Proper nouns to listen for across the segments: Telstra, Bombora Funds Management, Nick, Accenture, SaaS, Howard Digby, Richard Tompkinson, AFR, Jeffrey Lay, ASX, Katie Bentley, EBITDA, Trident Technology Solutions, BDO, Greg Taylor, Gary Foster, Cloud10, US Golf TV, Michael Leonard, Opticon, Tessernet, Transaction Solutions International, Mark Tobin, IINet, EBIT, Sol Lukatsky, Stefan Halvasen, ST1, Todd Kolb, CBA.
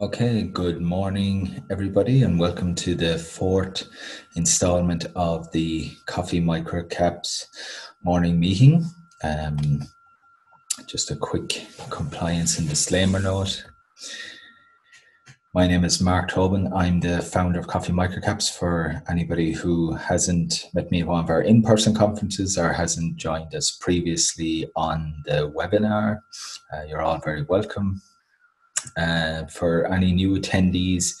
Okay, good morning everybody and welcome to the fourth installment of the Coffee Microcaps morning meeting. Just a quick compliance and disclaimer note. My name is Mark Tobin. I'm the founder of Coffee Microcaps. For anybody who hasn't met me at one of our in-person conferences or hasn't joined us previously on the webinar, you're all very welcome. For any new attendees,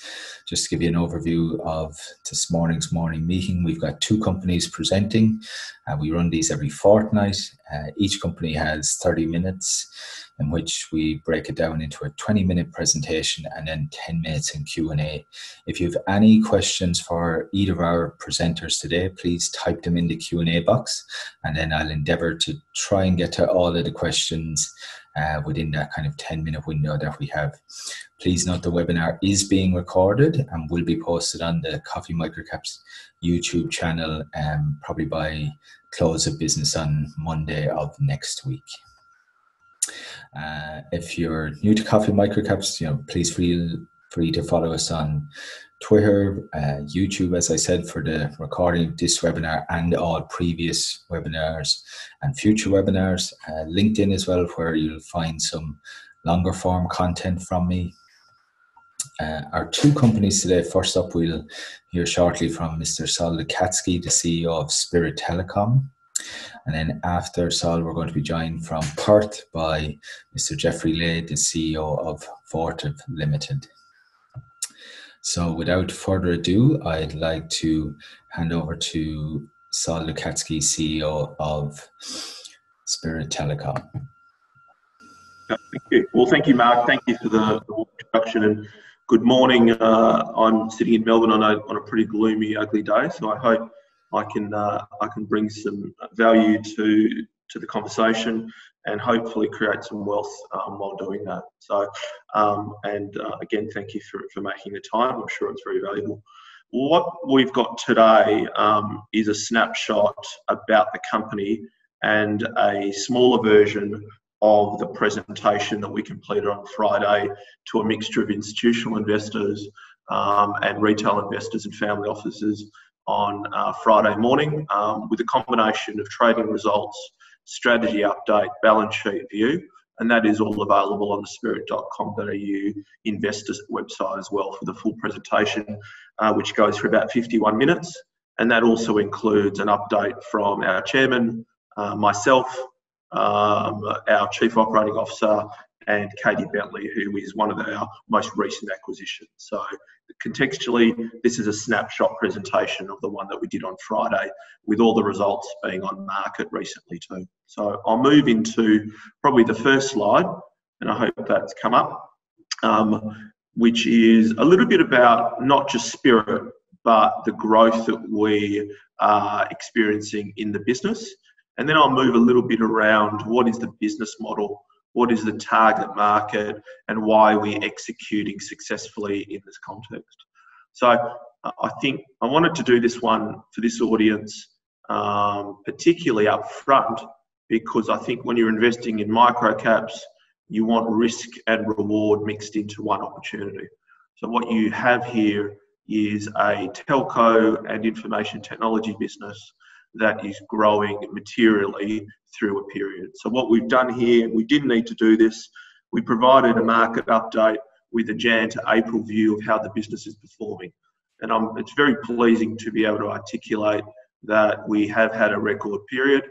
just to give you an overview of this morning's morning meeting, we've got two companies presenting. We run these every fortnight. Each company has 30 minutes in which we break it down into a 20-minute presentation and then 10 minutes in Q&A. If you have any questions for either of our presenters today, please type them in the Q&A box and then I'll endeavour to try and get to all of the questions within that kind of 10-minute window that we have. Please note the webinar is being recorded and will be posted on the Coffee Microcaps YouTube channel probably by close of business on Monday of next week. If you're new to Coffee Microcaps, please feel free to follow us on Twitter, YouTube, as I said, for the recording of this webinar and all previous webinars and future webinars. LinkedIn as well, where you'll find some longer form content from me. Our two companies today. First up, we'll hear shortly from Mr. Sol Lukatsky, the CEO of Spirit Telecom. And then after Sol, we're going to be joined from Perth by Mr. Jeffrey Lay, the CEO of Vortiv Limited. So without further ado, I'd like to hand over to Sol Lukatsky, CEO of Spirit Telecom. Thank you. Well, thank you, Mark. Thank you for the introduction. And good morning. I'm sitting in Melbourne on a pretty gloomy, ugly day, so I hope I can bring some value to the conversation and hopefully create some wealth while doing that. So, again, thank you for making the time. I'm sure it's very valuable. What we've got today is a snapshot about the company and a smaller version of the presentation that we completed on Friday to a mixture of institutional investors and retail investors and family offices on Friday morning, with a combination of trading results, strategy update, balance sheet view, and that is all available on the spirit.com.au investors website as well for the full presentation, which goes for about 51 minutes. And that also includes an update from our chairman, myself, our chief operating officer, and Katie Bentley, who is one of our most recent acquisitions. So contextually, this is a snapshot presentation of the one that we did on Friday, with all the results being on market recently too. So I'll move into probably the first slide, and I hope that's come up, which is a little bit about not just Spirit, but the growth that we are experiencing in the business. And then I'll move a little bit around what is the business model, what is the target market, and why are we executing successfully in this context. So I think I wanted to do this one for this audience, particularly up front, because I think when you're investing in microcaps, you want risk and reward mixed into one opportunity. So what you have here is a telco and information technology business that is growing materially through a period. So what we've done here, we didn't need to do this, we provided a market update with a Jan to April view of how the business is performing. And it's very pleasing to be able to articulate that we have had a record period,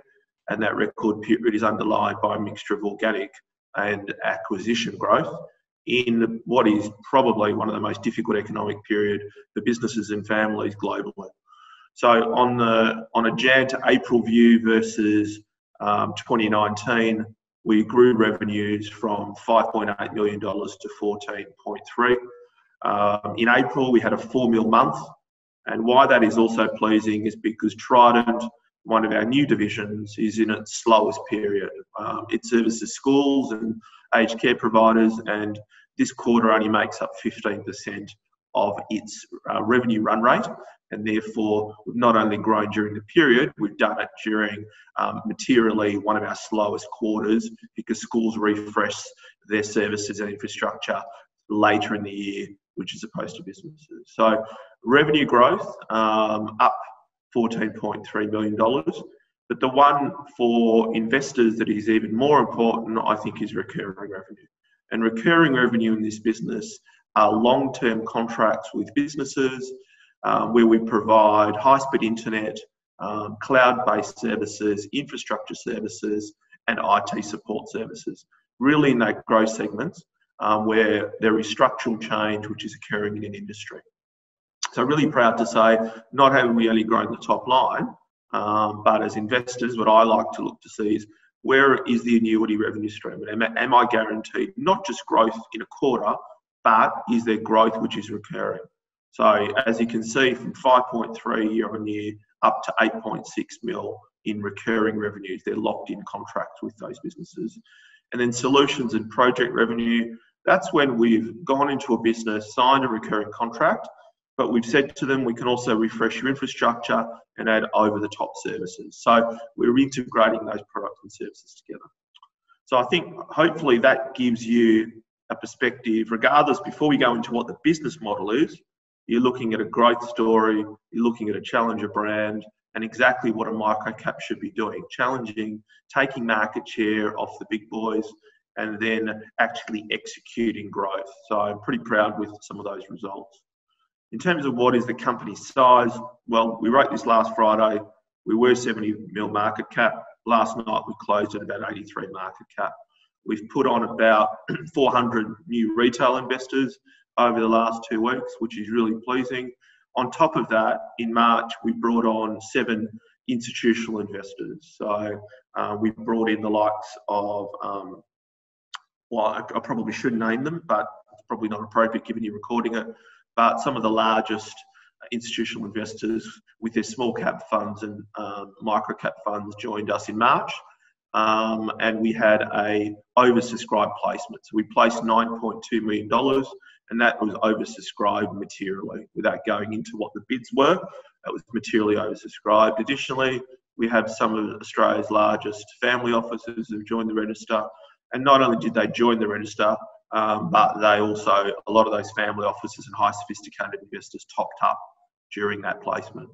and that record period is underlined by a mixture of organic and acquisition growth in what is probably one of the most difficult economic period for businesses and families globally. So on a Jan to April view versus 2019, we grew revenues from $5.8 million to 14.3. In April, we had a $4 million month. And why that is also pleasing is because Trident, one of our new divisions, is in its slowest period. It services schools and aged care providers, and this quarter only makes up 15% of its revenue run rate. And therefore, we've not only grown during the period, we've done it during materially one of our slowest quarters, because schools refresh their services and infrastructure later in the year, which is opposed to businesses. So revenue growth up $14.3 million. But the one for investors that is even more important, I think, is recurring revenue. And recurring revenue in this business are long-term contracts with businesses where we provide high-speed internet, cloud-based services, infrastructure services, and IT support services. Really in those growth segments where there is structural change which is occurring in an industry. So really proud to say, not have we only grown the top line, but as investors, what I like to look to see is where is the annuity revenue stream? And am I guaranteed not just growth in a quarter, but is there growth which is recurring? So as you can see, from 5.3 year on year up to 8.6 mil in recurring revenues, they're locked in contracts with those businesses. And then solutions and project revenue, that's when we've gone into a business, signed a recurring contract, but we've said to them, we can also refresh your infrastructure and add over-the-top services. So we're integrating those products and services together. So I think hopefully that gives you a perspective, regardless, before we go into what the business model is, you're looking at a growth story, you're looking at a challenger brand, and exactly what a microcap should be doing, challenging, taking market share off the big boys, and then actually executing growth. So I'm pretty proud with some of those results. In terms of what is the company's size, well, we wrote this last Friday, we were 70 mil market cap. Last night we closed at about 83 market cap. We've put on about 400 new retail investors over the last 2 weeks, which is really pleasing. On top of that, in March, we brought on 7 institutional investors. So we brought in the likes of, well, I probably should name them, but it's probably not appropriate given you're recording it, but some of the largest institutional investors with their small cap funds and micro cap funds joined us in March. And we had a oversubscribed placement. So we placed $9.2 million, and that was oversubscribed materially. Without going into what the bids were, that was materially oversubscribed. Additionally, we have some of Australia's largest family offices who joined the register. And not only did they join the register, but they also, a lot of those family offices and high sophisticated investors topped up during that placement.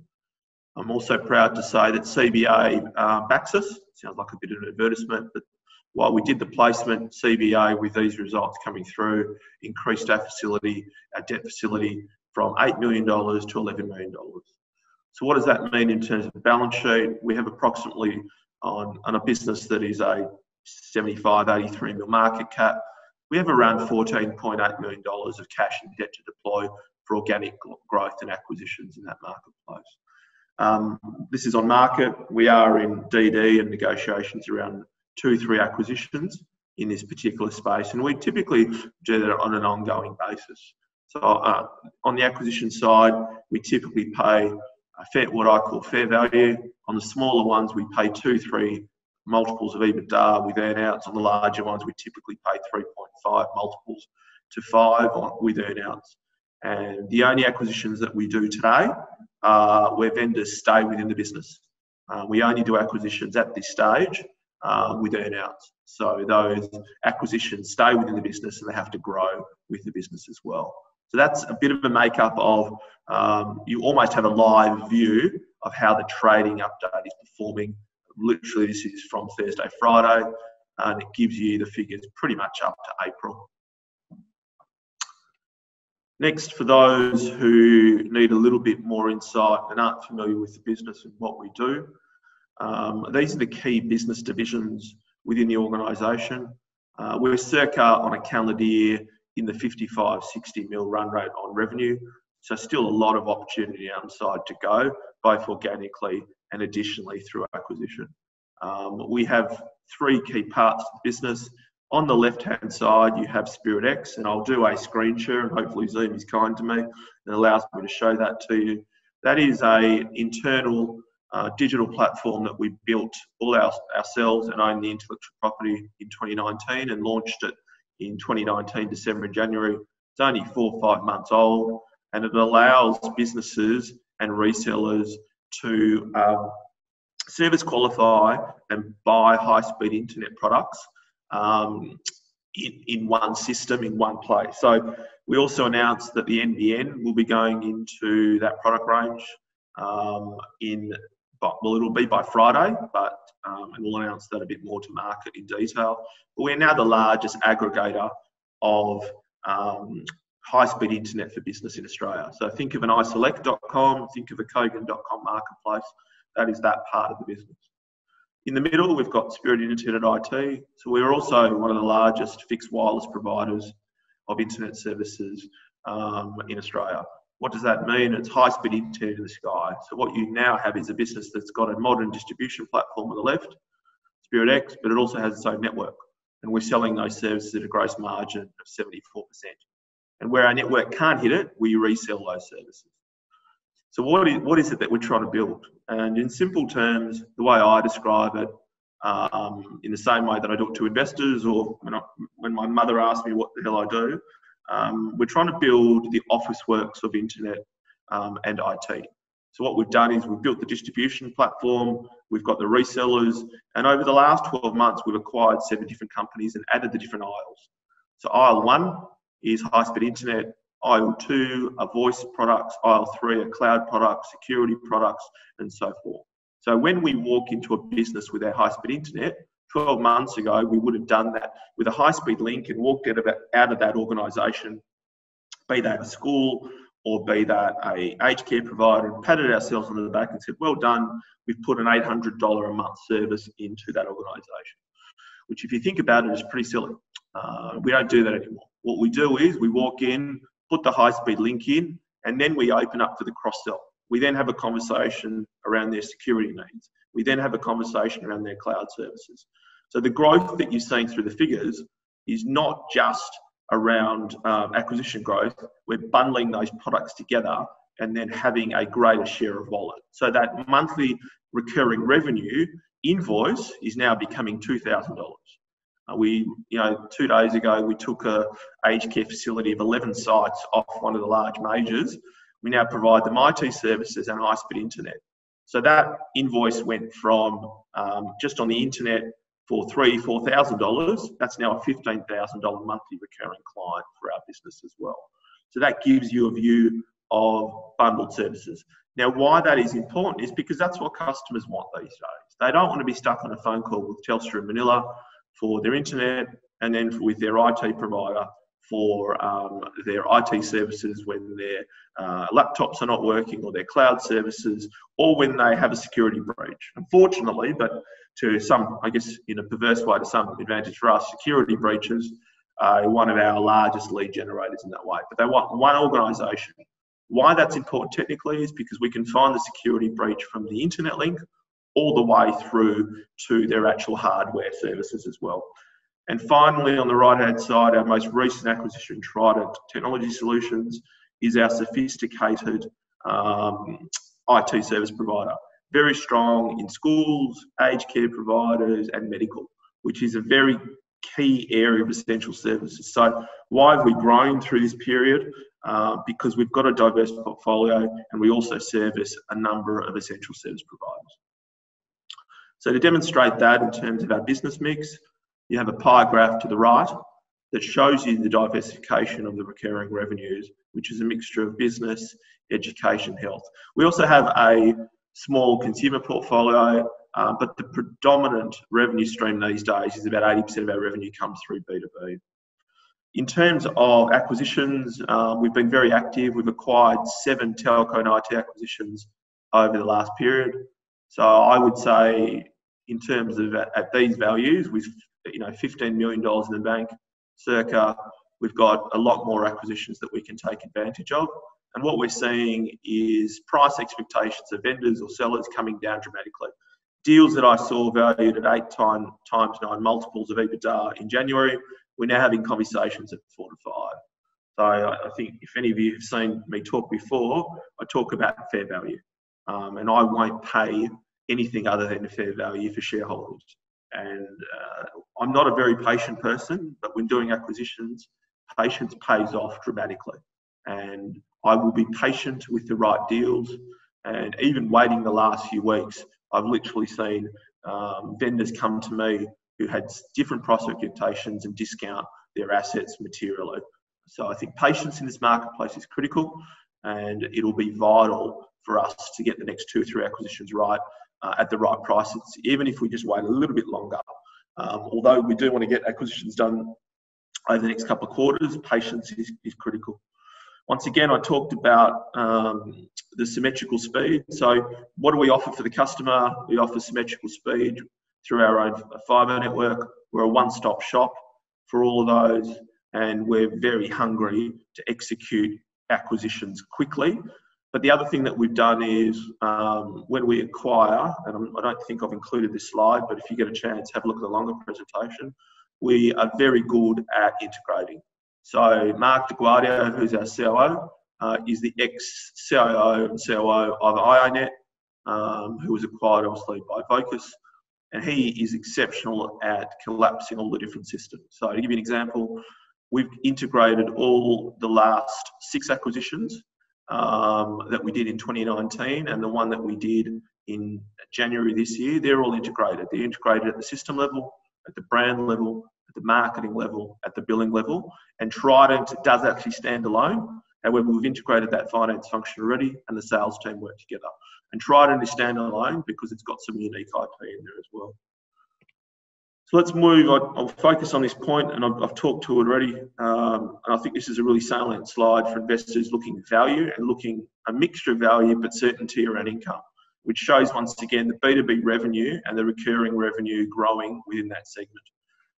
I'm also proud to say that CBA backs us. Sounds like a bit of an advertisement, but while we did the placement, CBA, with these results coming through, increased our facility, our debt facility, from $8 million to $11 million. So what does that mean in terms of balance sheet? We have approximately, on a business that is a 75, 83 mil market cap, we have around $14.8 million of cash and debt to deploy for organic growth and acquisitions in that marketplace. This is on market. We are in DD and negotiations around 2-3 acquisitions in this particular space, and we typically do that on an ongoing basis. So on the acquisition side, we typically pay a fair, what I call fair value. On the smaller ones, we pay 2-3 multiples of EBITDA with earnouts. On the larger ones, we typically pay 3.5 multiples to 5 with earnouts. And the only acquisitions that we do today are where vendors stay within the business. We only do acquisitions at this stage with earnouts. So those acquisitions stay within the business and they have to grow with the business as well. So that's a bit of a makeup of, you almost have a live view of how the trading update is performing. Literally, this is from Thursday, Friday, and it gives you the figures pretty much up to April. Next, for those who need a little bit more insight and aren't familiar with the business and what we do, these are the key business divisions within the organisation. We're circa on a calendar year in the 55, 60 mil run rate on revenue. So still a lot of opportunity outside to go, both organically and additionally through acquisition. We have 3 key parts of the business. On the left-hand side, you have SpiritX, and I'll do a screen share, and hopefully Zoom is kind to me and allows me to show that to you. That is an internal digital platform that we built all ourselves and owned the intellectual property in 2019 and launched it in 2019, December and January. It's only 4 or 5 months old, and it allows businesses and resellers to service qualify and buy high-speed internet products in one system, in one place. So we also announced that the NBN will be going into that product range well, it'll be by Friday, but and we'll announce that a bit more to market in detail. But we're now the largest aggregator of high-speed internet for business in Australia. So think of an iselect.com, think of a Kogan.com marketplace. That is that part of the business. In the middle, we've got Spirit Internet IT. So we're also one of the largest fixed wireless providers of internet services in Australia. What does that mean? It's high-speed internet in the sky. So what you now have is a business that's got a modern distribution platform on the left, SpiritX, but it also has its own network. And we're selling those services at a gross margin of 74%. And where our network can't hit it, we resell those services. So what is it that we're trying to build? And in simple terms, the way I describe it, in the same way that I talk to investors or when my mother asked me what the hell I do, we're trying to build the office works of internet and IT. So what we've done is we've built the distribution platform, we've got the resellers, and over the last 12 months, we've acquired 7 different companies and added the different aisles. So aisle 1 is high-speed internet, aisle 2 are voice products, aisle 3 are cloud products, security products, and so forth. So when we walk into a business with our high-speed internet, 12 months ago, we would have done that with a high-speed link and walked out of that organisation, be that a school or be that a aged care provider, and patted ourselves on the back and said, well done, we've put an $800 a month service into that organisation, which if you think about it is pretty silly. We don't do that anymore. What we do is we walk in, put the high-speed link in, and then we open up for the cross-sell. We then have a conversation around their security needs. We then have a conversation around their cloud services. So the growth that you're seeing through the figures is not just around acquisition growth. We're bundling those products together and then having a greater share of wallet. So that monthly recurring revenue invoice is now becoming $2,000. We, 2 days ago, we took an aged care facility of 11 sites off one of the large majors. We now provide them IT services and high-speed internet. So that invoice went from just on the internet for $3,000, $4,000. That's now a $15,000 monthly recurring client for our business as well. So that gives you a view of bundled services. Now, why that is important is because that's what customers want these days. They don't want to be stuck on a phone call with Telstra in Manila for their internet and then with their IT provider for their IT services when their laptops are not working or their cloud services or when they have a security breach. Unfortunately, but to some, I guess in a perverse way, to some advantage for us, security breaches are one of our largest lead generators in that way. But they want one organisation. Why that's important technically is because we can find the security breach from the internet link all the way through to their actual hardware services as well. And finally, on the right-hand side, our most recent acquisition, Trident Technology Solutions, is our sophisticated IT service provider. Very strong in schools, aged care providers, and medical, which is a very key area of essential services. So why have we grown through this period? Because we've got a diverse portfolio, and we also service a number of essential service providers. So to demonstrate that in terms of our business mix, you have a pie graph to the right that shows you the diversification of the recurring revenues, which is a mixture of business, education, health. We also have a small consumer portfolio, but the predominant revenue stream these days is about 80% of our revenue comes through B2B. In terms of acquisitions, we've been very active. We've acquired 7 telco and IT acquisitions over the last period. So I would say in terms of at these values, we've $15 million in the bank, circa. We've got a lot more acquisitions that we can take advantage of. And what we're seeing is price expectations of vendors or sellers coming down dramatically. Deals that I saw valued at 8 times 9 multiples of EBITDA in January, we're now having conversations at 4 to 5. So I think if any of you have seen me talk before, I talk about fair value. And I won't pay anything other than a fair value for shareholders. And I'm not a very patient person, but when doing acquisitions, patience pays off dramatically. And I will be patient with the right deals. And even waiting the last few weeks, I've literally seen vendors come to me who had different price expectations and discount their assets materially. So I think patience in this marketplace is critical, and it'll be vital for us to get the next 2 or 3 acquisitions right at the right prices, even if we just wait a little bit longer. Although we do want to get acquisitions done over the next couple of quarters, patience is critical. Once again, I talked about the symmetrical speed. So what do we offer for the customer? We offer symmetrical speed through our own fibre network. We're a one-stop shop for all of those, and we're very hungry to execute acquisitions quickly. But the other thing that we've done is when we acquire, and I don't think I've included this slide, but if you get a chance, have a look at the longer presentation, we are very good at integrating. So Mark DeGuardia, who's our COO, is the ex-CIO and COO of IINet, who was acquired obviously by Vocus, and he is exceptional at collapsing all the different systems. So to give you an example, we've integrated all the last 6 acquisitions that we did in 2019 and the one that we did in January this year. They're all integrated. They're integrated at the system level, at the brand level, at the marketing level, at the billing level, and Trident does actually stand alone. However, we've integrated that finance function already, and the sales team work together. And Trident is standalone because it's got some unique IP in there as well. So let's move. I'll focus on this point, and I've talked to it already. And I think this is a really salient slide for investors looking at value and looking a mixture of value but certainty around income, which shows once again the B2B revenue and the recurring revenue growing within that segment.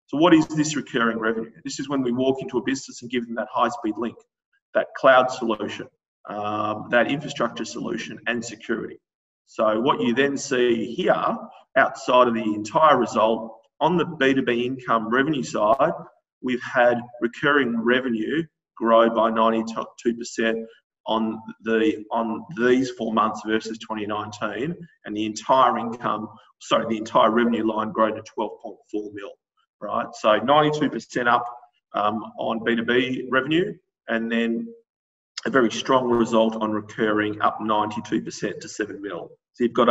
So what is this recurring revenue? This is when we walk into a business and give them that high-speed link, that cloud solution, that infrastructure solution and security. So what you then see here outside of the entire result, on the B2B income revenue side, we've had recurring revenue grow by 92% on these 4 months versus 2019, and the entire entire revenue line grown to 12.4 mil, right? So 92% up on B2B revenue, and then a very strong result on recurring, up 92% to 7 mil. So you've got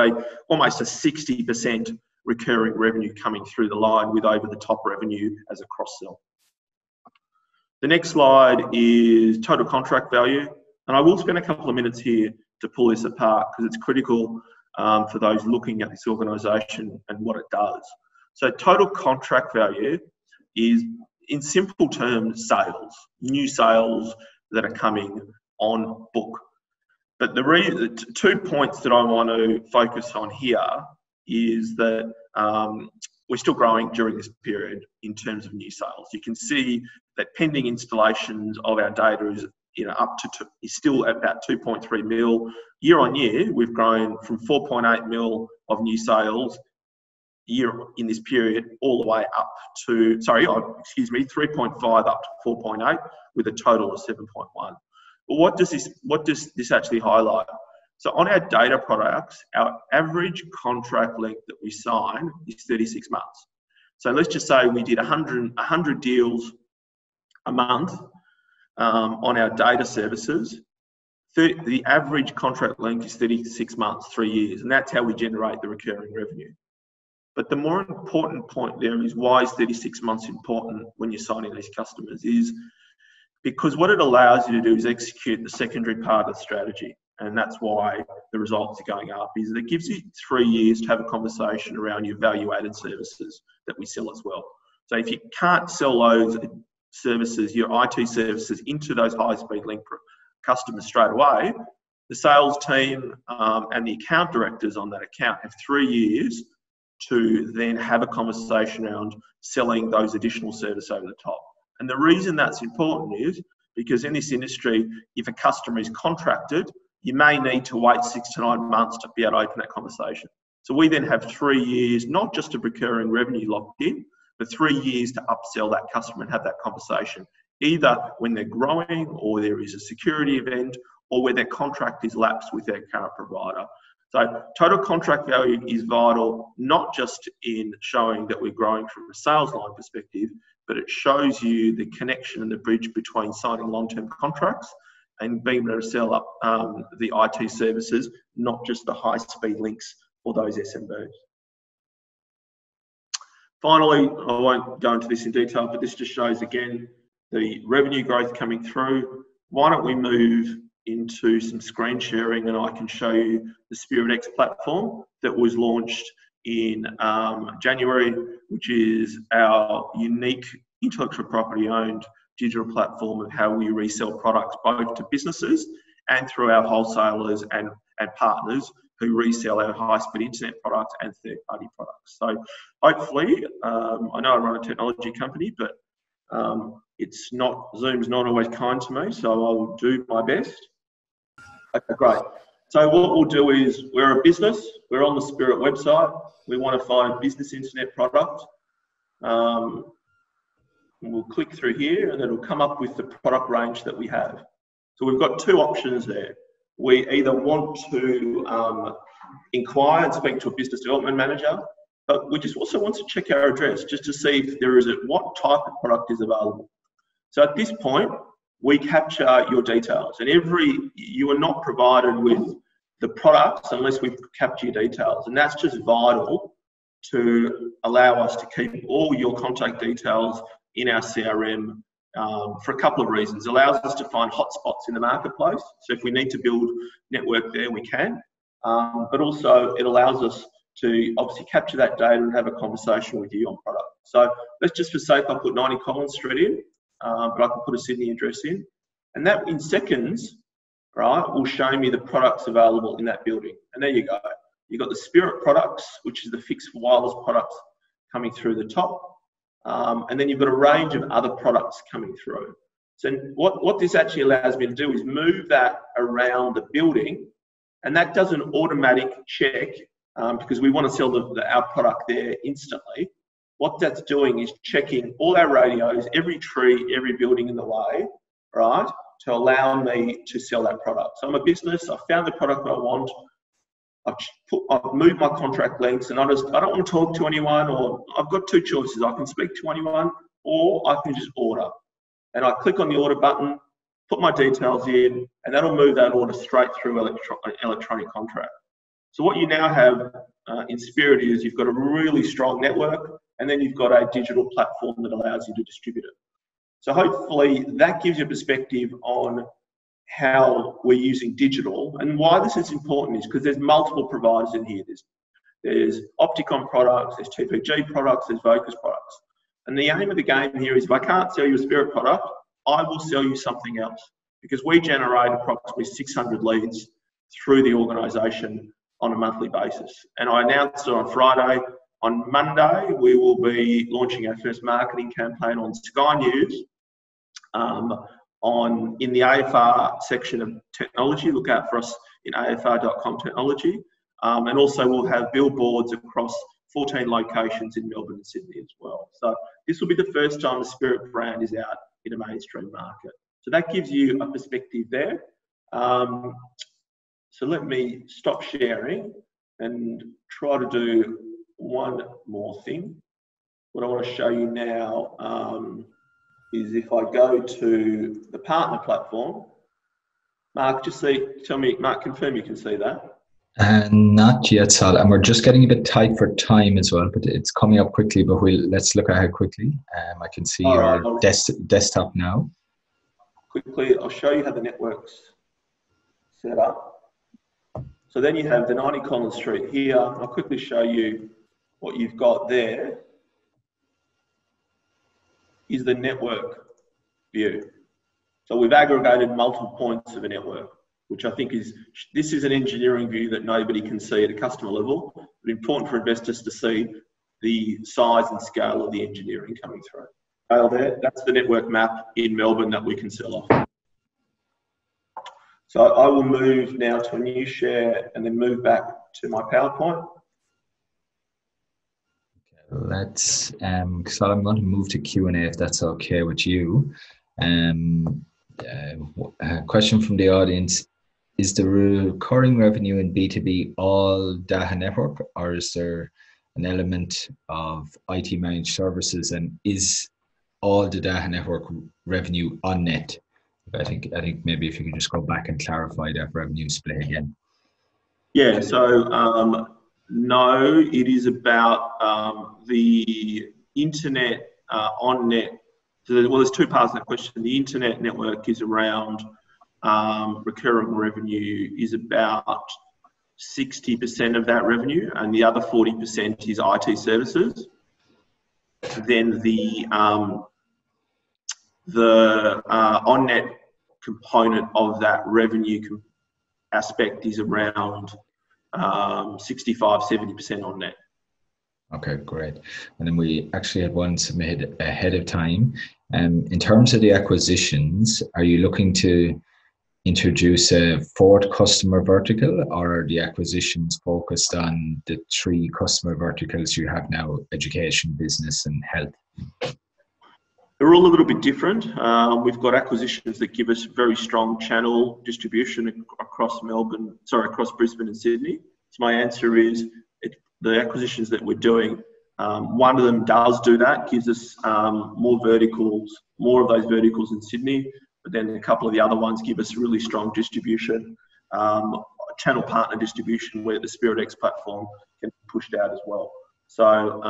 almost a 60% recurring revenue coming through the line with over-the-top revenue as a cross-sell. The next slide is total contract value. And I will spend a couple of minutes here to pull this apart because it's critical for those looking at this organisation and what it does. So total contract value is, in simple terms, sales, new sales that are coming on book. But the 2 points that I want to focus on here is that we're still growing during this period in terms of new sales. You can see that pending installations of our data is, up to is still at about 2.3 mil. Year on year, we've grown from 4.8 mil of new sales year in this period all the way up to, 3.5 up to 4.8 with a total of 7.1. But what does this actually highlight? So on our data products, our average contract length that we sign is 36 months. So let's just say we did 100 deals a month on our data services. The average contract length is 36 months, 3 years, and that's how we generate the recurring revenue. But the more important point there is, why is 36 months important when you're signing these customers, is because what it allows you to do is execute the secondary part of the strategy. And that's why the results are going up, is that it gives you 3 years to have a conversation around your value-added services that we sell as well. So if you can't sell those services, your IT services, into those high-speed link customers straight away, the sales team and the account directors on that account have 3 years to then have a conversation around selling those additional services over the top. And the reason that's important is because in this industry, if a customer is contracted, you may need to wait 6 to 9 months to be able to open that conversation. So we then have 3 years, not just of recurring revenue locked in, but 3 years to upsell that customer and have that conversation, either when they're growing or there is a security event or where their contract is lapsed with their current provider. So total contract value is vital, not just in showing that we're growing from a sales line perspective, but it shows you the connection and the bridge between signing long-term contracts and being able to sell up the IT services, not just the high-speed links for those SMBs. Finally, I won't go into this in detail, but this just shows again the revenue growth coming through. Why don't we move into some screen sharing and I can show you the SpiritX platform that was launched in January, which is our unique intellectual property owned digital platform of how we resell products both to businesses and through our wholesalers and partners who resell our high-speed internet products and third-party products. So hopefully, I know I run a technology company, but it's not, Zoom's not always kind to me, so I'll do my best. Okay, great. So what we'll do is, we're a business, we're on the Spirit website, we want to find a business internet product. We'll click through here and it'll come up with the product range that we have. So we've got two options there. We either want to inquire and speak to a business development manager, but we just also want to check our address just to see if there is what type of product is available. So at this point, we capture your details, and you are not provided with the products unless we capture your details, and that's just vital to allow us to keep all your contact details in our CRM for a couple of reasons. It allows us to find hotspots in the marketplace, so if we need to build network there, we can, but also it allows us to obviously capture that data and have a conversation with you on product. So let's just for sake, I'll put 90 Collins Street in, but I can put a Sydney address in, and that in seconds, right, will show me the products available in that building. And there you go. You've got the Spirit products, which is the fixed wireless products coming through the top. And then you've got a range of other products coming through. So what this actually allows me to do is move that around the building, and that does an automatic check because we want to sell our product there instantly. What that's doing is checking all our radios, every tree, every building in the way, right, to allow me to sell that product. So I'm a business, I've found the product I want, I've moved my contract links, and I don't want to talk to anyone, or I've got two choices. I can speak to anyone, or I can just order. And I click on the order button, put my details in, and that'll move that order straight through electronic contract. So what you now have in Spirit is you've got a really strong network, and then you've got a digital platform that allows you to distribute it. So hopefully that gives you a perspective on how we're using digital, and why this is important is because there's multiple providers in here. There's Opticon products, there's TPG products, there's Vocus products. And the aim of the game here is if I can't sell you a Spirit product, I will sell you something else, because we generate approximately 600 leads through the organisation on a monthly basis. And I announced it on Friday. On Monday, we will be launching our first marketing campaign on Sky News, in the AFR section of technology. Look out for us in afr.com technology. And also we'll have billboards across 14 locations in Melbourne and Sydney as well. So this will be the first time the Spirit brand is out in a mainstream market. So that gives you a perspective there. So let me stop sharing and try to do one more thing. What I want to show you now is if I go to the partner platform. Mark, just see, tell me, Mark, confirm you can see that. Not yet, Sol, and we're just getting a bit tight for time as well, but it's coming up quickly, but let's look at it quickly. I can see your desktop now. Quickly, I'll show you how the network's set up. So then you have the 90 Collins Street here. I'll quickly show you what you've got there. Is the network view. So we've aggregated multiple points of a network, which I think is, this is an engineering view that nobody can see at a customer level, but important for investors to see the size and scale of the engineering coming through. That's the network map in Melbourne that we can sell off. So I will move now to a new share and then move back to my PowerPoint. Let's, so I'm going to move to Q&A if that's okay with you. A question from the audience, is the recurring revenue in B2B all DAHA network, or is there an element of IT managed services, and is all the DAHA network revenue on net? I think maybe if you could just go back and clarify that revenue split again. Yeah, so no, it is about the internet on-net So, well, there's two parts to that question. The internet network is around recurring revenue is about 60% of that revenue, and the other 40% is IT services. Then the on-net component of that revenue aspect is around 65-70% on net. Okay, great. And then we actually had one submitted ahead of time. In terms of the acquisitions, are you looking to introduce a fourth customer vertical, or are the acquisitions focused on the three customer verticals you have now, education, business and health? They're all a little bit different. We've got acquisitions that give us very strong channel distribution across Brisbane and Sydney. So my answer is the acquisitions that we're doing, one of them does do that, gives us more of those verticals in Sydney, but then a couple of the other ones give us really strong distribution, channel partner distribution, where the SpiritX platform can be pushed out as well. So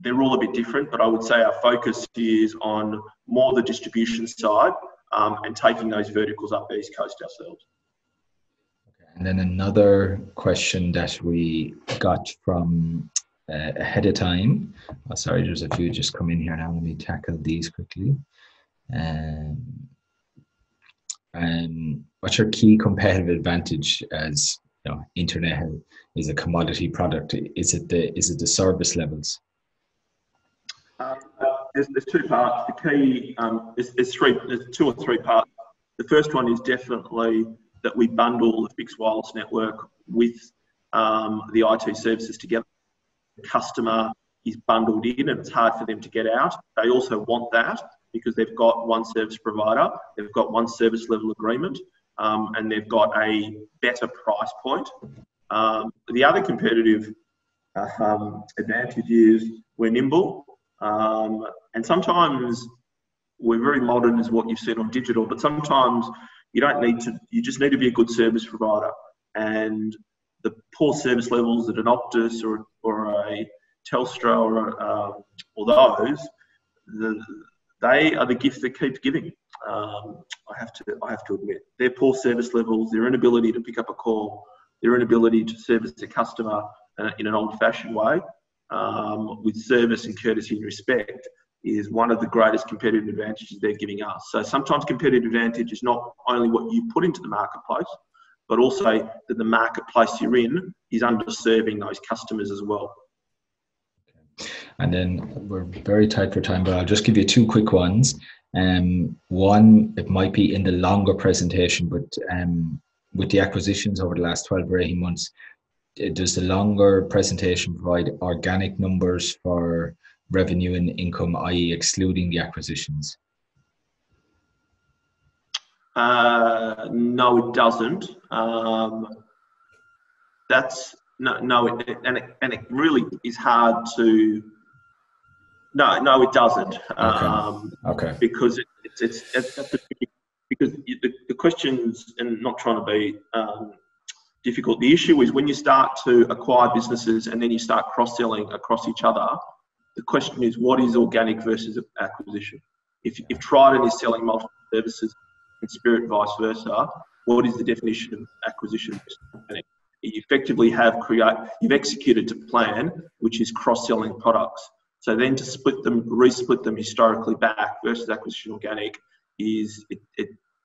they're all a bit different, but I would say our focus is on more the distribution side and taking those verticals up the East Coast ourselves. Okay. And then another question that we got from ahead of time. Oh, sorry, there's a few just come in here now. Let me tackle these quickly. What's your key competitive advantage as, you know, internet is a commodity product? Is it the service levels? There's two parts. The key there's two or three parts. The first one is definitely that we bundle the fixed wireless network with the IT services together. The customer is bundled in, and it's hard for them to get out. They also want that because they've got one service provider, they've got one service level agreement, and they've got a better price point. The other competitive advantage is we're nimble. And sometimes we're very modern is what you've seen on digital, but sometimes you just need to be a good service provider, and the poor service levels at an Optus or a Telstra or those, they are the gift that keeps giving. I have to admit, their poor service levels, their inability to pick up a call, their inability to service a customer in an old-fashioned way, with service and courtesy and respect, is one of the greatest competitive advantages they're giving us. So sometimes competitive advantage is not only what you put into the marketplace, but also that the marketplace you're in is underserving those customers as well. And then we're very tight for time, but I'll just give you two quick ones. One, it might be in the longer presentation, but with the acquisitions over the last 12 or 18 months, does the longer presentation provide organic numbers for revenue and income, i.e. excluding the acquisitions? No, it doesn't. It really is hard to. No, it doesn't. Okay. Because because the questions, and not trying to be difficult. The issue is when you start to acquire businesses and then you start cross-selling across each other, the question is what is organic versus acquisition? If Trident is selling multiple services and Spirit vice versa, what is the definition of acquisition versus organic? You effectively you've executed to plan, which is cross-selling products. So then to resplit them historically back versus acquisition organic is,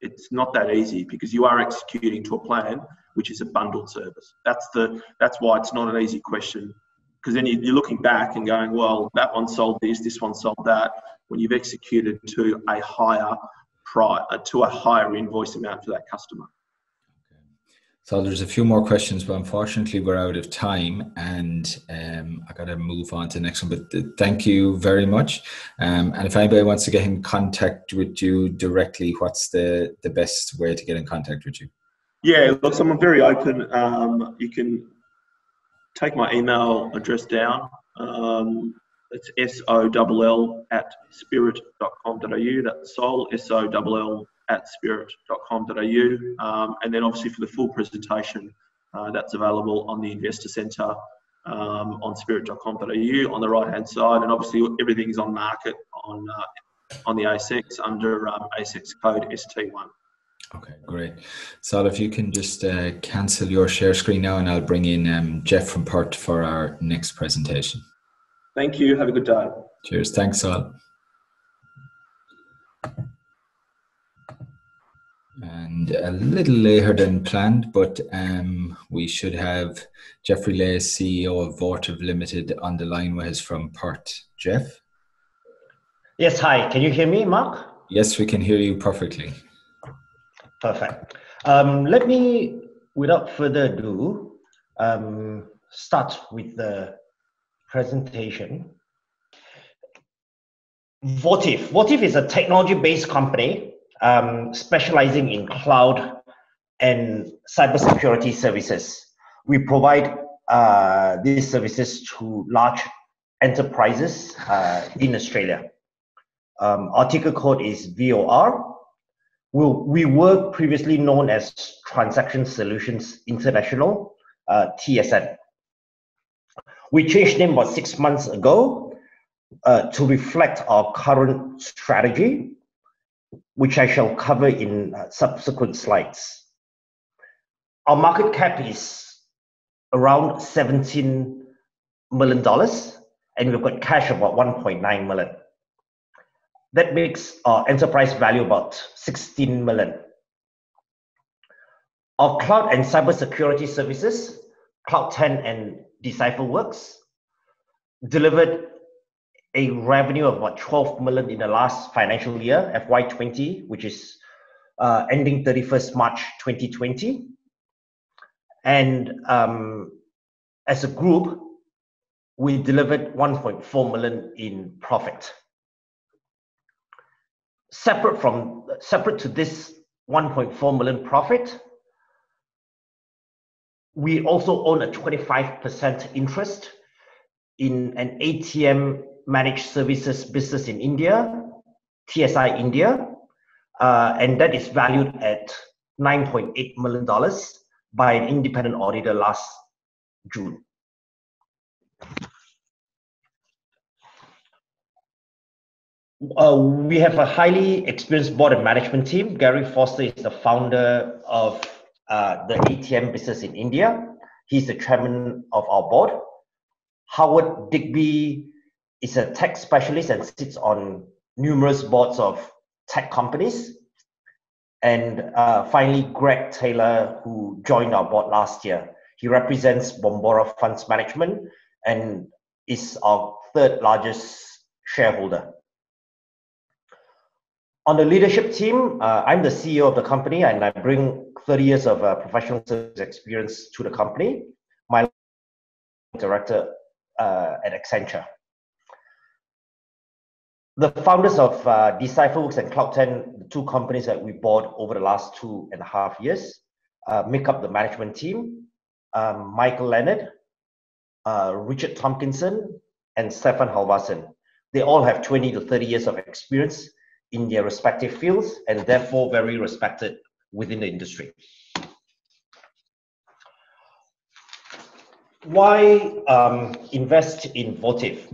it's not that easy, because you are executing to a plan, which is a bundled service. That's why it's not an easy question, because then you're looking back and going, well, that one sold this one sold that, when you've executed to a higher price, to a higher invoice amount for that customer. Okay. So there's a few more questions, but unfortunately we're out of time, and I got to move on to the next one. But thank you very much. And if anybody wants to get in contact with you directly, what's the best way to get in contact with you? Yeah, look, I'm very open. You can take my email address down. It's soll@spirit.com.au. That's Sol, soll@spirit.com.au. And then obviously for the full presentation, that's available on the Investor Centre on spirit.com.au on the right-hand side, and obviously everything's on market on the ASX under ASX code ST1. Okay, great. Sol, if you can just cancel your share screen now, and I'll bring in Jeff from Perth for our next presentation. Thank you. Have a good day. Cheers. Thanks, Sol. And a little later than planned, but we should have Jeffrey Lay, CEO of Vortiv Limited, on the line with us from Perth. Jeff? Yes, hi. Can you hear me, Mark? Yes, we can hear you perfectly. Perfect. Let me, without further ado, start with the presentation. Vortiv. Vortiv is a technology-based company specializing in cloud and cybersecurity services. We provide these services to large enterprises in Australia. Our ticker code is VOR. We were previously known as Transaction Solutions International, TSN. We changed name about 6 months ago to reflect our current strategy, which I shall cover in subsequent slides. Our market cap is around $17 million, and we've got cash about $1.9 million. That makes our enterprise value about $16 million. Our cloud and cybersecurity services, Cloud 10 and DecipherWorks, delivered a revenue of about $12 million in the last financial year, FY20, which is ending 31st March 2020. And as a group, we delivered $1.4 million in profit. Separate to this 1.4 million profit, we also own a 25% interest in an ATM managed services business in India, TSI India, and that is valued at $9.8 million by an independent auditor last June. We have a highly experienced board and management team. Gary Foster is the founder of the ATM business in India. He's the chairman of our board. Howard Digby is a tech specialist and sits on numerous boards of tech companies. And finally, Greg Taylor, who joined our board last year. He represents Bombora Funds Management and is our third largest shareholder. On the leadership team, I'm the CEO of the company, and I bring 30 years of professional service experience to the company. My director at Accenture. The founders of DecipherWorks and Cloud 10, the two companies that we bought over the last 2.5 years, make up the management team. Michael Leonard, Richard Tompkinson, and Stefan Halvasen. They all have 20 to 30 years of experience in their respective fields, and therefore very respected within the industry. Why invest in Vortiv?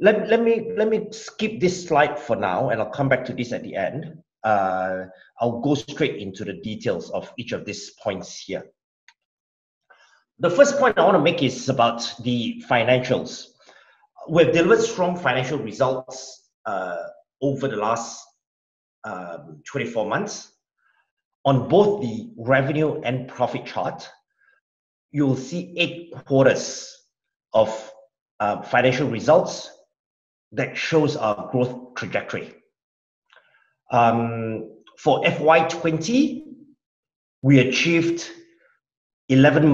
Let me skip this slide for now, and I'll come back to this at the end. I'll go straight into the details of each of these points here. The first point I want to make is about the financials. We've delivered strong financial results over the last 24 months. On both the revenue and profit chart, you'll see 8 quarters of financial results that shows our growth trajectory. For FY20, we achieved $11.5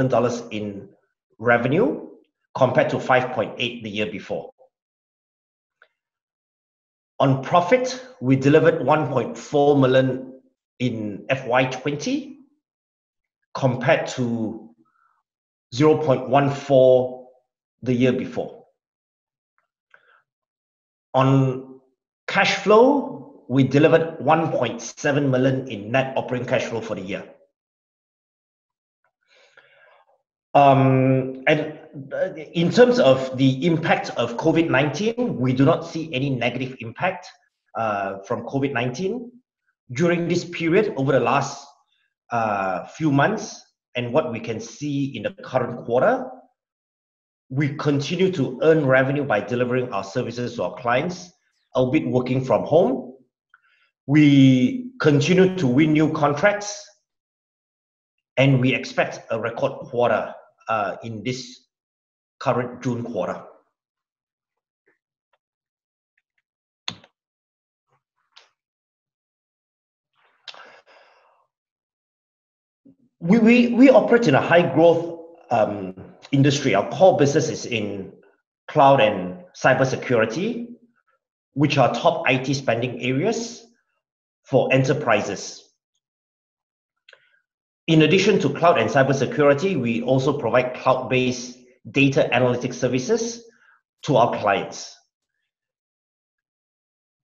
million in revenue, compared to 5.8 the year before. On profit, we delivered 1.4 million in FY20 compared to 0.14 the year before. On cash flow, we delivered 1.7 million in net operating cash flow for the year. And in terms of the impact of COVID-19, we do not see any negative impact from COVID-19 during this period over the last few months. And what we can see in the current quarter, we continue to earn revenue by delivering our services to our clients, albeit working from home. We continue to win new contracts, and we expect a record quarter in this current June quarter. We operate in a high growth industry. Our core business is in cloud and cybersecurity, which are top IT spending areas for enterprises. In addition to cloud and cybersecurity, we also provide cloud-based data analytics services to our clients.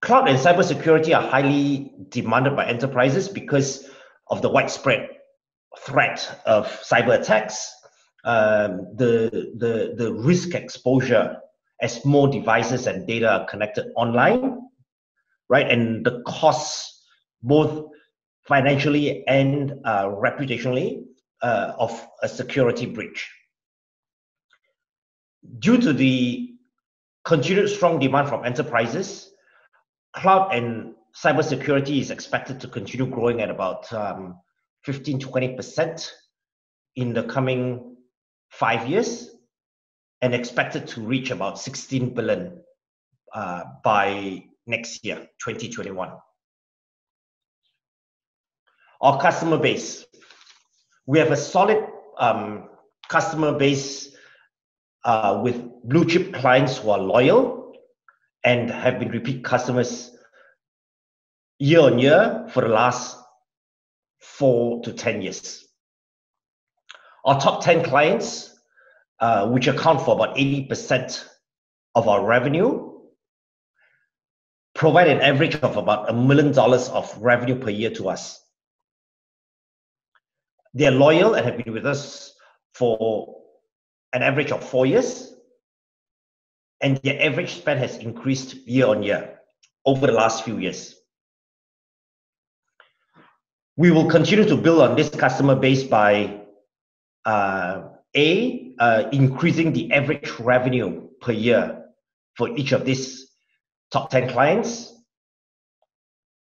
Cloud and cybersecurity are highly demanded by enterprises because of the widespread threat of cyber attacks, the risk exposure as more devices and data are connected online, right? And the costs, both financially and reputationally, of a security breach. Due to the continued strong demand from enterprises, cloud and cybersecurity is expected to continue growing at about 15 to 20% in the coming 5 years, and expected to reach about 16 billion by next year, 2021. Our customer base. We have a solid customer base with blue chip clients who are loyal and have been repeat customers year on year for the last 4 to 10 years. Our top 10 clients, which account for about 80% of our revenue, provide an average of about $1 million of revenue per year to us. They're loyal and have been with us for an average of 4 years, and their average spend has increased year on year over the last few years. We will continue to build on this customer base by increasing the average revenue per year for each of these top 10 clients,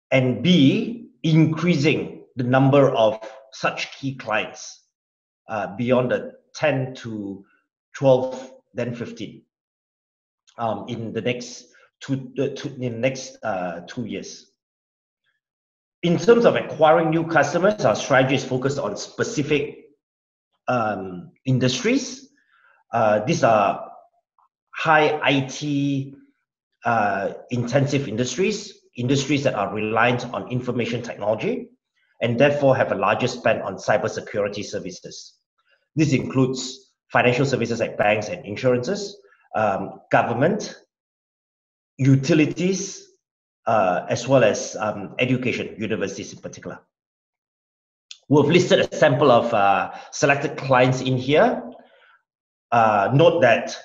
and B, increasing the number of such key clients beyond the 10 to 12, then 15 in the next 2 years. In terms of acquiring new customers, our strategy is focused on specific industries. These are high IT intensive industries that are reliant on information technology, and therefore have a larger spend on cybersecurity services. This includes financial services like banks and insurances, government, utilities, as well as education, universities in particular. We've listed a sample of selected clients in here. Note that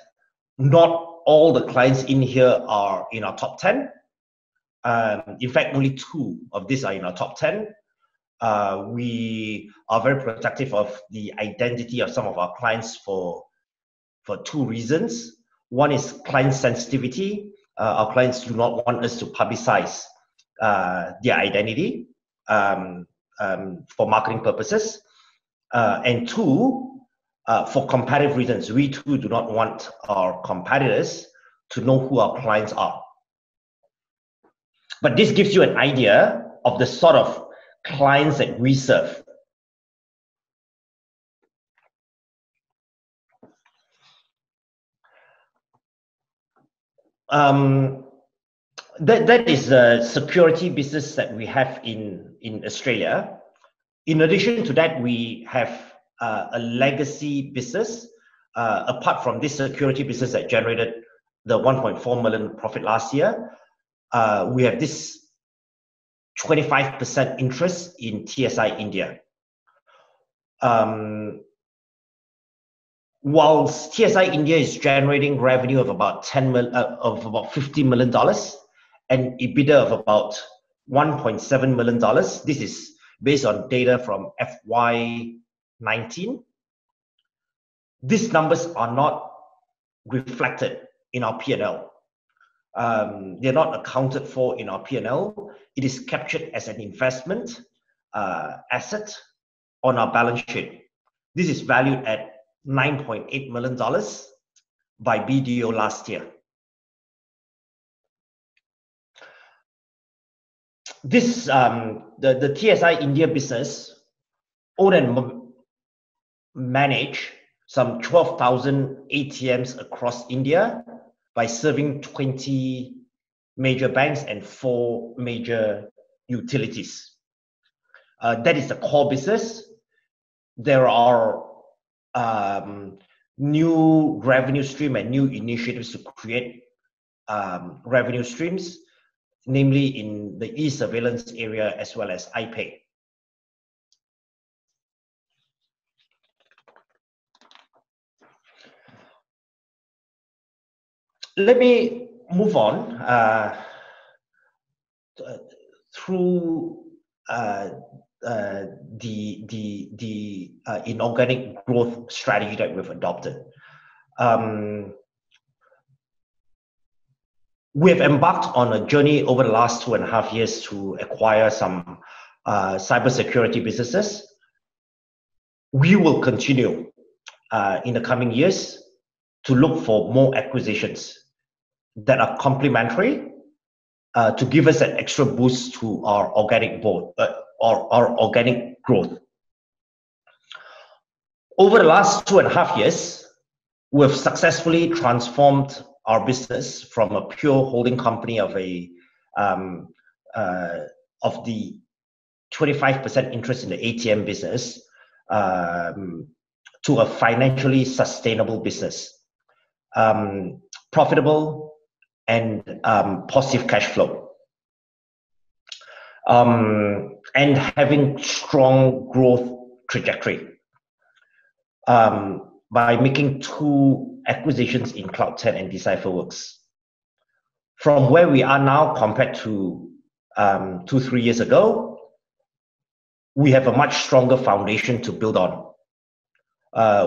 not all the clients in here are in our top 10. In fact, only 2 of these are in our top 10. We are very protective of the identity of some of our clients for 2 reasons. One is client sensitivity. Our clients do not want us to publicize their identity for marketing purposes. And 2, for competitive reasons, we too do not want our competitors to know who our clients are. But this gives you an idea of the sort of clients that we serve. That is the security business that we have in Australia. In addition to that, we have a legacy business. Apart from this security business that generated the 1.4 million profit last year, we have this 25% interest in TSI India. whilst TSI India is generating revenue of about $50 million and EBITDA of about $1.7 million, this is based on data from FY19, these numbers are not reflected in our P&L. They're not accounted for in our P&L. It is captured as an investment asset on our balance sheet. This is valued at $9.8 million by BDO last year. This the TSI India business own and manage some 12,000 ATMs across India by serving 20 major banks and 4 major utilities. That is the core business. There are new revenue stream and new initiatives to create revenue streams, namely in the e-surveillance area as well as iPay. Let me move on through the inorganic growth strategy that we've adopted. We have embarked on a journey over the last 2.5 years to acquire some cybersecurity businesses. We will continue in the coming years to look for more acquisitions that are complementary to give us an extra boost to our organic growth. Over the last 2.5 years, we've successfully transformed our business from a pure holding company of the 25% interest in the ATM business to a financially sustainable business, profitable and positive cash flow, and having strong growth trajectory by making 2 acquisitions in Cloud10 and DecipherWorks. From where we are now compared to 2-3 years ago, we have a much stronger foundation to build on.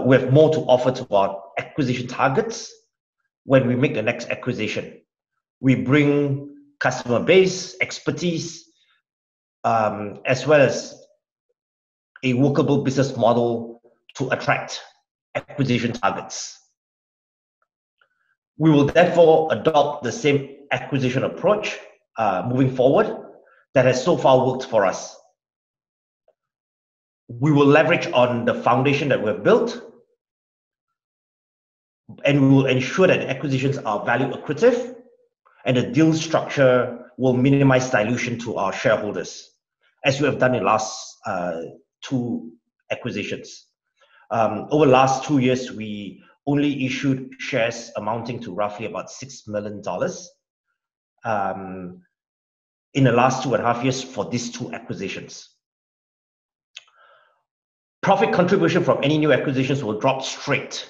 We have more to offer to our acquisition targets. When we make the next acquisition, we bring customer base, expertise, as well as a workable business model to attract acquisition targets. We will therefore adopt the same acquisition approach moving forward that has so far worked for us. We will leverage on the foundation that we've built, and we will ensure that acquisitions are value accretive and the deal structure will minimize dilution to our shareholders, as we have done in the last 2 acquisitions. Over the last 2 years, we only issued shares amounting to roughly about $6 million in the last 2.5 years for these 2 acquisitions. Profit contribution from any new acquisitions will drop straight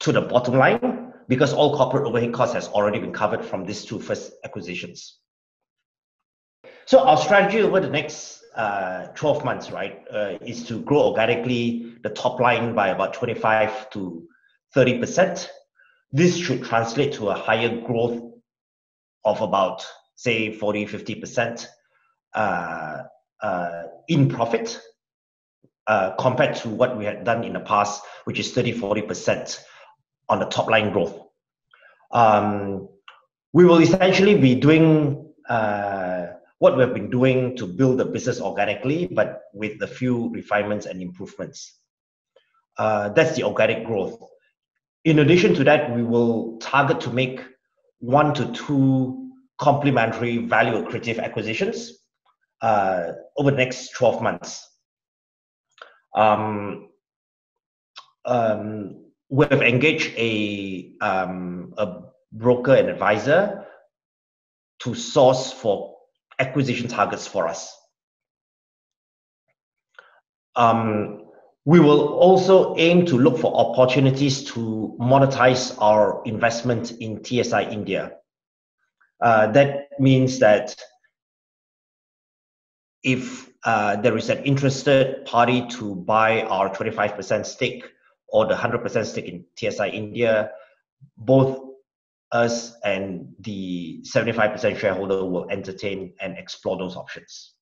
to the bottom line because all corporate overhead costs has already been covered from these 2 first acquisitions. So our strategy over the next 12 months, right, is to grow organically the top line by about 25 to 30%. This should translate to a higher growth of about, say, 40, 50% in profit compared to what we had done in the past, which is 30, 40% on the top line growth. We will essentially be doing what we've been doing to build the business organically, but with a few refinements and improvements. That's the organic growth. In addition to that, we will target to make 1 to 2 complementary value accretive acquisitions over the next 12 months. We have engaged a broker and advisor to source for acquisition targets for us. We will also aim to look for opportunities to monetize our investment in TSI India. That means that if there is an interested party to buy our 25% stake or the 100% stake in TSI India, both us and the 75% shareholder will entertain and explore those options.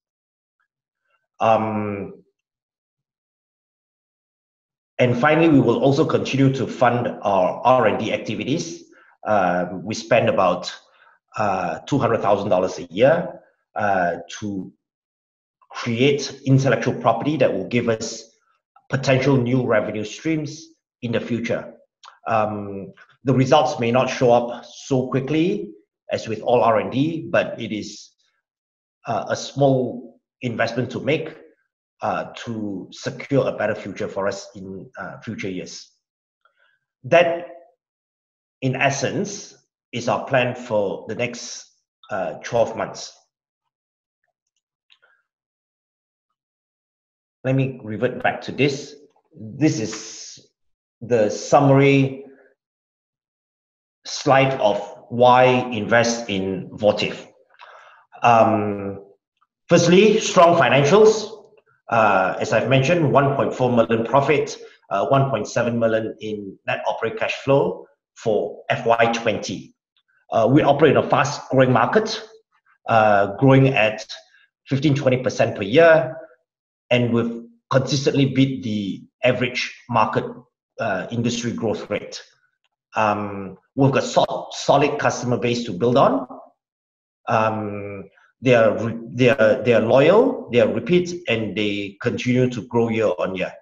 And finally, we will also continue to fund our R&D activities. We spend about $200,000 a year to create intellectual property that will give us potential new revenue streams in the future. The results may not show up so quickly as with all R&D, but it is a small investment to make to secure a better future for us in future years. That, in essence, is our plan for the next 12 months. Let me revert back to this. This is the summary slide of why invest in Vortiv. Firstly, strong financials. As I've mentioned, 1.4 million profit, 1.7 million in net operating cash flow for FY20. We operate in a fast-growing market, growing at 15-20% per year, and we've consistently beat the average market industry growth rate. We've got solid customer base to build on. They are loyal, they are repeat, and they continue to grow year on year.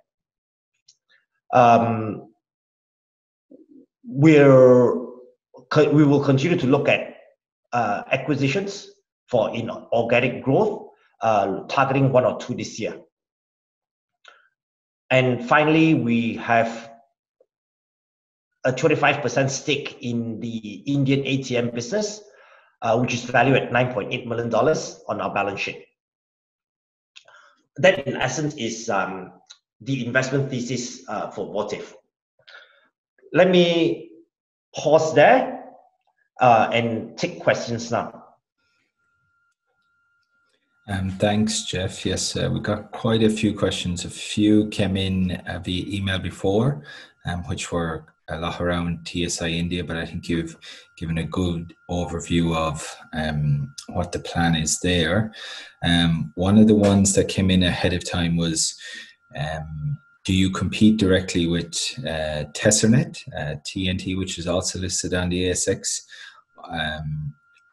We will continue to look at acquisitions for inorganic growth, targeting one or two this year. And finally, we have a 25% stake in the Indian ATM business, which is valued at $9.8 million on our balance sheet. That, in essence, is the investment thesis for Vortiv. Let me pause there and take questions now. Thanks, Jeff. Yes, we got quite a few questions. A few came in via email before, which were a lot around TSI India, but I think you've given a good overview of what the plan is there. One of the ones that came in ahead of time was, do you compete directly with Tessernet, TNT, which is also listed on the ASX?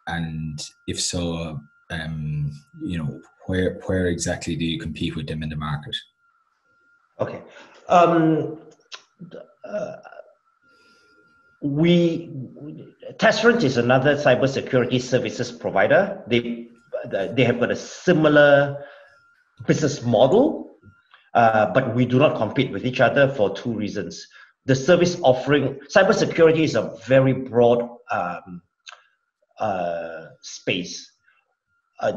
And if so, you know, where exactly do you compete with them in the market? Okay. Tessernet is another cybersecurity services provider. They have got a similar business model, but we do not compete with each other for two reasons. The service offering, cybersecurity is a very broad space.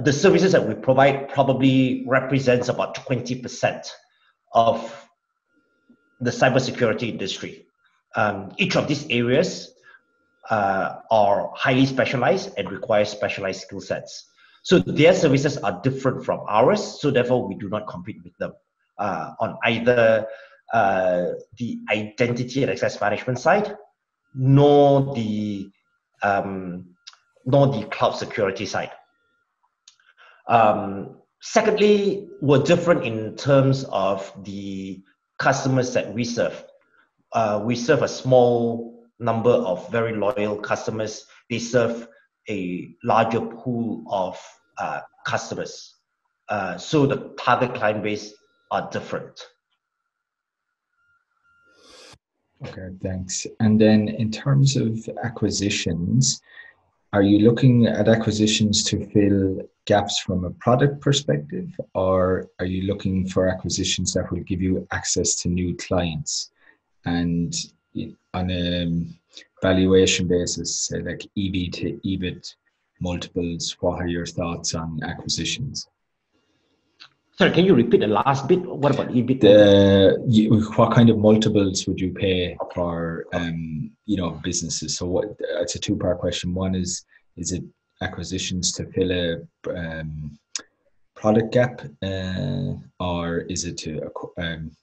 The services that we provide probably represents about 20% of the cybersecurity industry. Each of these areas are highly specialized and require specialized skill sets. So their services are different from ours, so therefore we do not compete with them on either the identity and access management side, nor the cloud security side. Secondly, we're different in terms of the customers that we serve. We serve a small number of very loyal customers. They serve a larger pool of customers. So the target client base are different. Okay, thanks. And then in terms of acquisitions, are you looking at acquisitions to fill gaps from a product perspective, or are you looking for acquisitions that will give you access to new clients? And on a valuation basis, say like EV to EBIT multiples, what are your thoughts on acquisitions? Sorry, can you repeat the last bit? What about EBIT? What kind of multiples would you pay for, businesses? So what? It's a two-part question. One is it acquisitions to fill a product gap, or is it to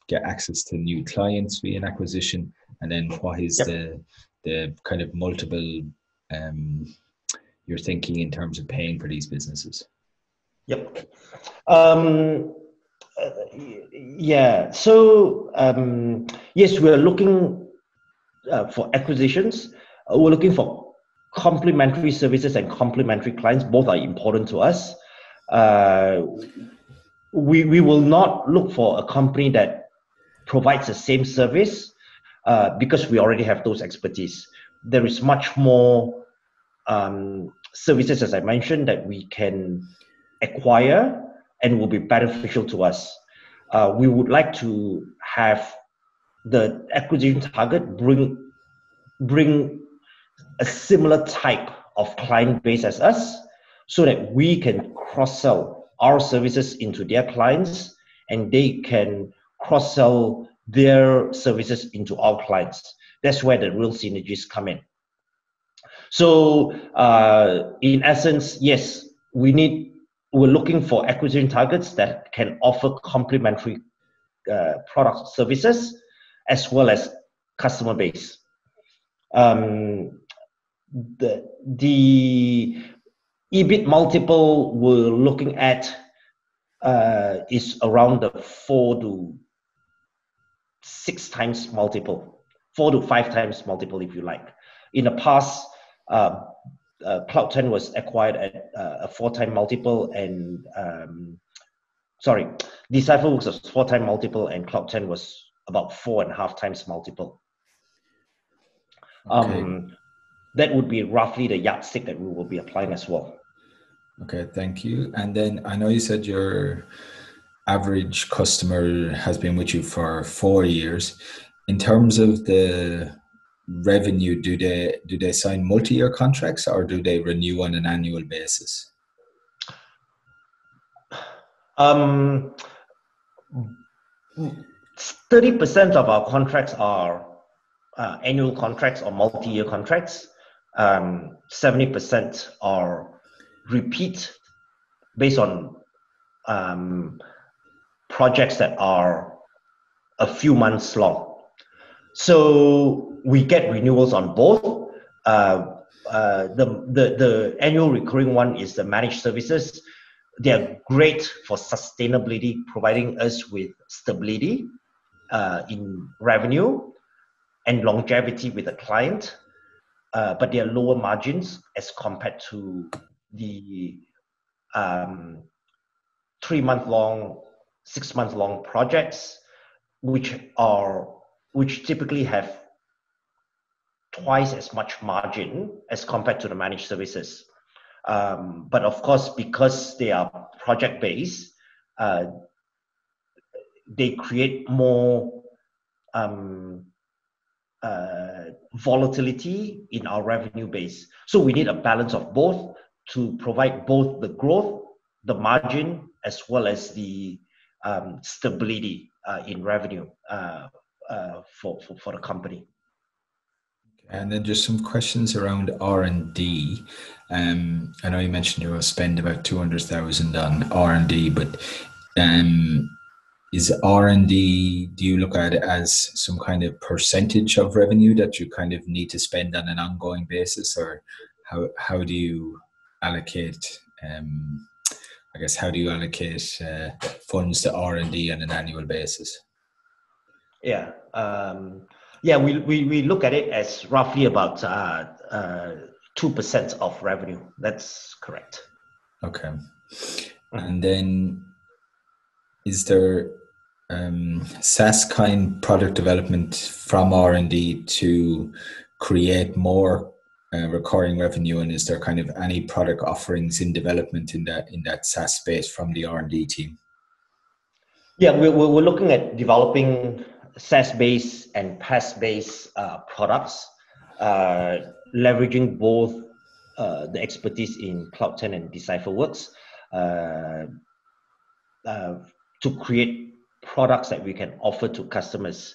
get access to new clients via an acquisition? And then what is the kind of multiple you're thinking in terms of paying for these businesses? Yep. So, yes, we are looking for acquisitions. We're looking for complementary services and complementary clients. Both are important to us. We will not look for a company that provides the same service because we already have those expertise. There is much more services, as I mentioned, that we can acquire and will be beneficial to us. We would like to have the acquisition target bring a similar type of client base as us, so that we can cross-sell our services into their clients and they can cross-sell their services into our clients. That's where the real synergies come in. So in essence, yes, we're looking for acquisition targets that can offer complementary product services as well as customer base. The EBIT multiple we're looking at is around the 4 to 6 times multiple, 4 to 5 times multiple, if you like. In the past, Cloud10 was acquired at a 4 time multiple, and DecipherWorks was 4 time multiple, and Cloud10 was about 4.5 times multiple. Okay. That would be roughly the yardstick that we will be applying as well. Okay, thank you. And then I know you said your average customer has been with you for 4 years. In terms of the revenue, do they sign multi-year contracts, or do they renew on an annual basis? Um, 30% of our contracts are annual contracts or multi-year contracts. 70% are repeat based on projects that are a few months long. So we get renewals on both. The annual recurring one is the managed services. They are great for sustainability, providing us with stability in revenue and longevity with the client, but they are lower margins as compared to the 3 month long, 6 month long projects, which typically have twice as much margin as compared to the managed services. But of course, because they are project-based, they create more volatility in our revenue base. So we need a balance of both to provide both the growth, the margin, as well as the stability in revenue for the company. And then just some questions around R&D. I know you mentioned you will spend about 200,000 on R&D, but is R&D, do you look at it as some kind of percentage of revenue that you kind of need to spend on an ongoing basis, or how do you allocate, funds to R&D on an annual basis? Yeah. We look at it as roughly about 2% of revenue. That's correct. Okay. And then is there SaaS kind product development from R&D to create more recurring revenue? And is there kind of any product offerings in development in that SaaS space from the R&D team? Yeah, we're looking at developing SaaS-based and PaaS-based products, leveraging both the expertise in Cloud10 and DecipherWorks. to create products that we can offer to customers.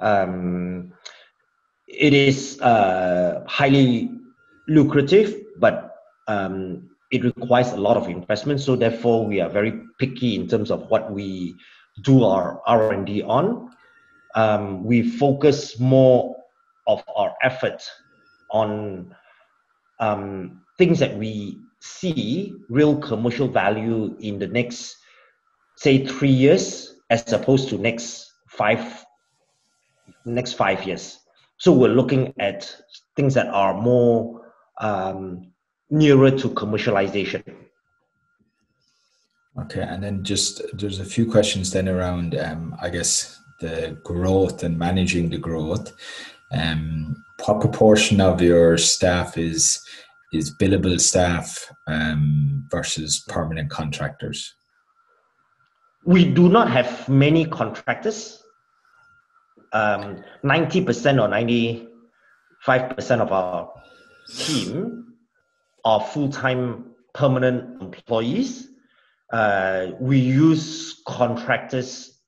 It is highly lucrative, but it requires a lot of investment. So therefore, we are very picky in terms of what we do our R&D on. We focus more of our effort on things that we see real commercial value in the next, say, 3 years, as opposed to next five years. So we're looking at things that are more nearer to commercialization. Okay, and then just there's a few questions then around, I guess, the growth and managing the growth. What proportion of your staff is billable staff versus permanent contractors? We do not have many contractors. 90% or 95% of our team are full-time permanent employees. We use contractors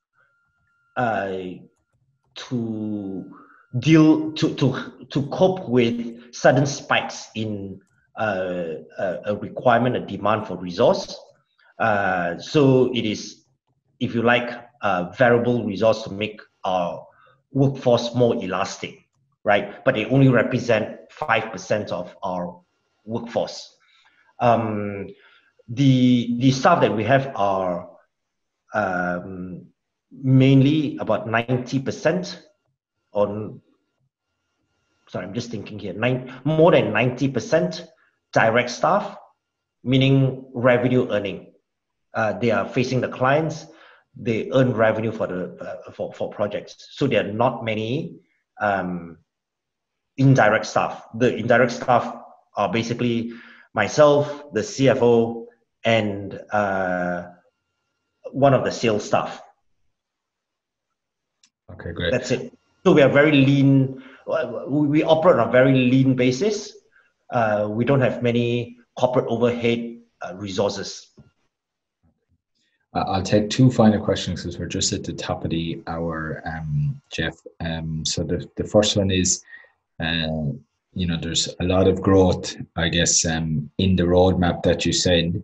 to cope with sudden spikes in a requirement, a demand for resource. So it is, if you like, a variable resource to make our workforce more elastic, right? But they only represent 5% of our workforce. The staff that we have are mainly about 90% on, sorry, I'm just thinking here, more than 90% direct staff, meaning revenue earning. They are facing the clients, they earn revenue for the for projects. So there are not many indirect staff. The indirect staff are basically myself, the CFO, and one of the sales staff. Okay, great. That's it. So we are very lean. We operate on a very lean basis. We don't have many corporate overhead resources. I'll take two final questions because we're just at the top of the hour, Jeff. So the first one is, you know, there's a lot of growth, I guess, in the roadmap that you said.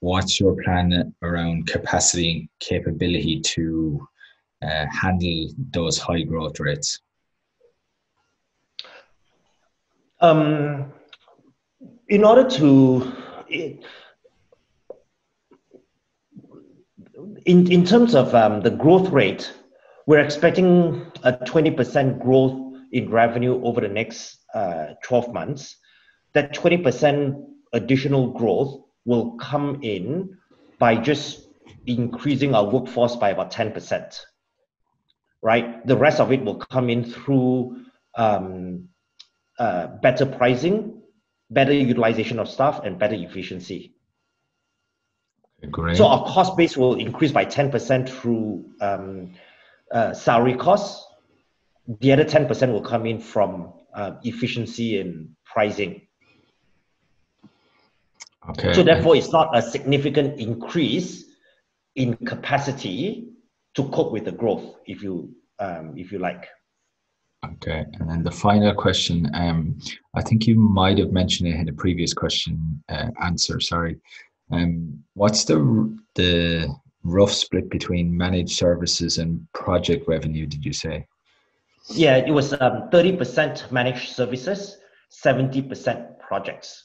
What's your plan around capacity and capability to handle those high growth rates? In order to, in terms of the growth rate, we're expecting a 20% growth in revenue over the next 12 months. That 20% additional growth will come in by just increasing our workforce by about 10%. Right, the rest of it will come in through better pricing, better utilization of staff, and better efficiency. Great. So our cost base will increase by 10% through salary costs. The other 10% will come in from efficiency and pricing. Okay. So therefore, it's not a significant increase in capacity to cope with the growth, if you like. Okay, and then the final question. I think you might have mentioned it in a previous question answer. Sorry. What's the rough split between managed services and project revenue? Did you say? Yeah, it was 30% managed services, 70% projects.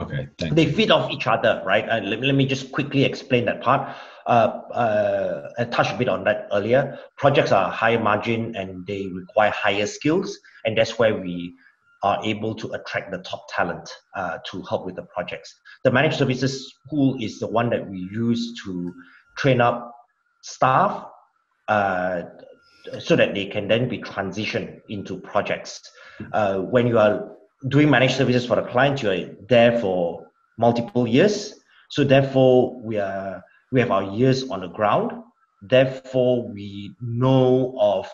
Okay, thank you. They feed off each other, right? Let me just quickly explain that part. I touched a bit on that earlier. Projects are higher margin and they require higher skills, and that's where we are able to attract the top talent to help with the projects. The managed services school is the one that we use to train up staff so that they can then be transitioned into projects. When you are doing managed services for the client, you are there for multiple years. So therefore, we have our ears on the ground. Therefore, we know of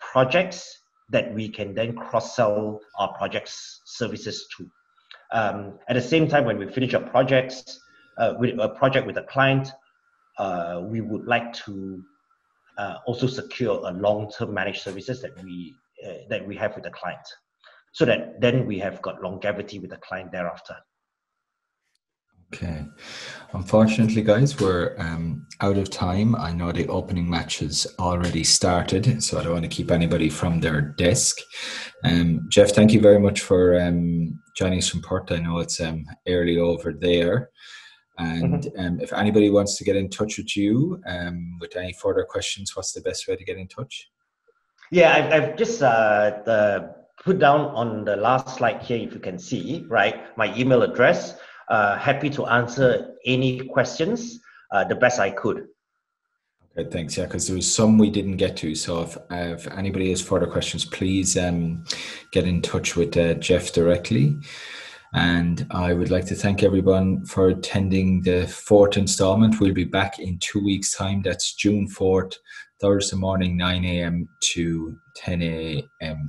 projects that we can then cross-sell our projects services to. At the same time, when we finish a project with a client, we would like to also secure a long-term managed services that we have with the client, so that then we have got longevity with the client thereafter. Okay. Unfortunately, guys, we're out of time. I know the opening match has already started, so I don't want to keep anybody from their desk. Jeff, thank you very much for joining us from Perth. I know it's early over there. And if anybody wants to get in touch with you with any further questions, what's the best way to get in touch? Yeah, I've just put down on the last slide here, if you can see, right, my email address. Happy to answer any questions the best I could. Okay, thanks. Yeah, because there was some we didn't get to. So if anybody has further questions, please get in touch with Jeff directly. And I would like to thank everyone for attending the fourth installment. We'll be back in 2 weeks' time. That's June 4th, Thursday morning, 9 a.m. to 10 a.m.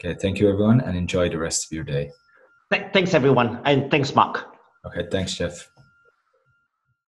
Okay, thank you, everyone, and enjoy the rest of your day. Thanks, everyone, and thanks, Mark. Okay, thanks, Jeff.